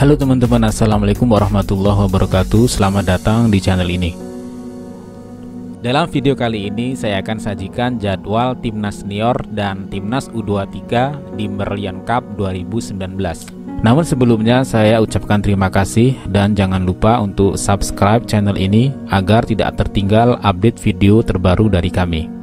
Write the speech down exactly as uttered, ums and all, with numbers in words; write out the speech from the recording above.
Halo teman-teman, assalamualaikum warahmatullahi wabarakatuh. Selamat datang di channel ini. Dalam video kali ini saya akan sajikan jadwal Timnas Senior dan Timnas U dua puluh tiga di Merlion Cup dua ribu sembilan belas. Namun sebelumnya saya ucapkan terima kasih dan jangan lupa untuk subscribe channel ini agar tidak tertinggal update video terbaru dari kami.